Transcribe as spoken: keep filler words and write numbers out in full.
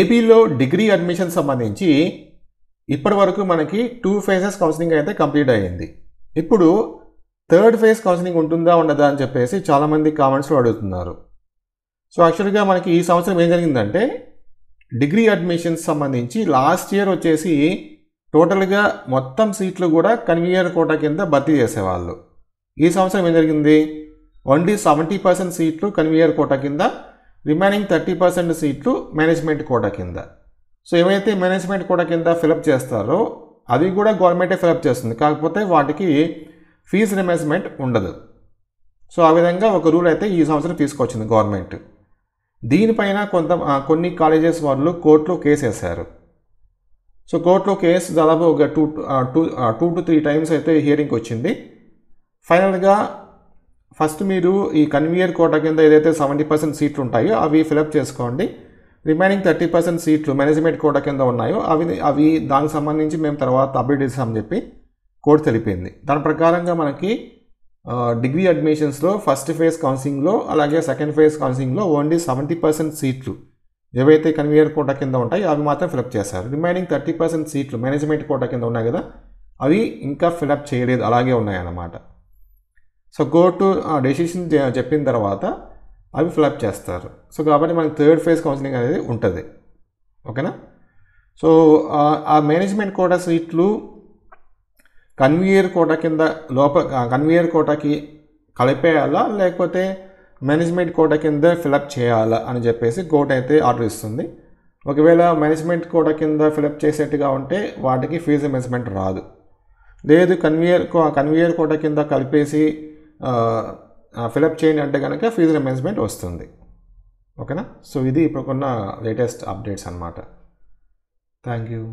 ఏబీలో degree admission సంబంధించి ఇప్పటి వరకు మనకి టూ ఫేజెస్ కౌన్సిలింగ్ అయితే కంప్లీట్ అయ్యింది. ఇప్పుడు థర్డ్ ఫేజ్ కౌన్సిలింగ్ ఉంటుందా ఉండదా అని చెప్పేసి చాలామంది కామెంట్స్లో అడుగుతున్నారు. సో యాక్చువల్గా మనకి ఈ సంవత్సరం ఏం జరిగిందంటే డిగ్రీ అడ్మిషన్స్ సంబంధించి లాస్ట్ ఇయర్ వచ్చేసి టోటల్గా మొత్తం సీట్లు కూడా కన్వీనర్ కోటా కింద భర్తీ చేసేవాళ్ళు. ఈ సంవత్సరం ఏం జరిగింది, ఓన్లీ సెవెంటీ పర్సెంట్ సీట్లు కన్వీనర్ కోటా కింద, రిమైనింగ్ థర్టీ పర్సెంట్ సీట్లు మేనేజ్మెంట్ కోటా కింద. సో ఏమైతే మేనేజ్మెంట్ కోటా కింద ఫిలప్ చేస్తారో అవి కూడా గవర్నమెంటే ఫిలప్ చేస్తుంది, కాకపోతే వాటికి ఫీజు రిమెస్మెంట్ ఉండదు. సో ఆ విధంగా ఒక రూల్ అయితే ఈ సంవత్సరం తీసుకొచ్చింది గవర్నమెంట్. దీనిపైన కొంత కొన్ని కాలేజెస్ వాళ్ళు కోర్టులో కేసు వేశారు. సో కోర్టులో కేసు దాదాపు ఒక two two two to three times అయితే హియరింగ్కి వచ్చింది. ఫైనల్గా ఫస్ట్ మీరు ఈ కన్వీనర్ కోటా కింద ఏదైతే సెవెంటీ పర్సెంట్ సీట్లు ఉంటాయో అవి ఫిలప్ చేసుకోండి, రిమైనింగ్ థర్టీ పర్సెంట్ సీట్లు మేనేజ్మెంట్ కోటా కింద ఉన్నాయో అవి అవి దానికి సంబంధించి మేము తర్వాత అప్డేట్ చేస్తామని చెప్పి కోర్టు తెలిపింది. దాని ప్రకారంగా మనకి డిగ్రీ అడ్మిషన్స్లో ఫస్ట్ ఫేజ్ కౌన్సిలింగ్లో అలాగే సెకండ్ ఫేజ్ కౌన్సిలింగ్లో ఓన్లీ సెవెంటీ పర్సెంట్ సీట్లు ఏవైతే కన్వీనర్ కోటా కింద ఉంటాయి అవి మాత్రం ఫిలప్ చేశారు. రిమైనింగ్ థర్టీ పర్సెంట్ సీట్లు మేనేజ్మెంట్ కోటా కింద ఉన్నాయి కదా అవి ఇంకా ఫిలప్ చేయలేదు, అలాగే ఉన్నాయన్నమాట. సో కోర్టు డెసిషన్ చెప్పిన తర్వాత అవి ఫిలప్ చేస్తారు. సో కాబట్టి మనకి థర్డ్ ఫేజ్ కౌన్సిలింగ్ అనేది ఉంటుంది, ఓకేనా. సో ఆ మేనేజ్మెంట్ కోటా సీట్లు కన్వీనర్ కోటా కింద లోపల కన్వీనర్ కోటాకి కలిపేయాలా లేకపోతే మేనేజ్మెంట్ కోటా కింద ఫిలప్ చేయాలా అని చెప్పేసి కోర్టు అయితే ఆర్డర్ ఇస్తుంది. ఒకవేళ మేనేజ్మెంట్ కోటా కింద ఫిలప్ చేసేట్టుగా ఉంటే వాటికి ఫీజు మేనేజ్మెంట్ రాదు. లేదు కన్వీనర్ కన్వీనర్ కోటా కింద కలిపేసి ఫిలప్ చేయండి అంటే కనుక ఫీజు మేనేజ్మెంట్ వస్తుంది, ఓకేనా. సో ఇది ఇప్పుడున్న లేటెస్ట్ అప్డేట్స్ అన్నమాట. Thank you.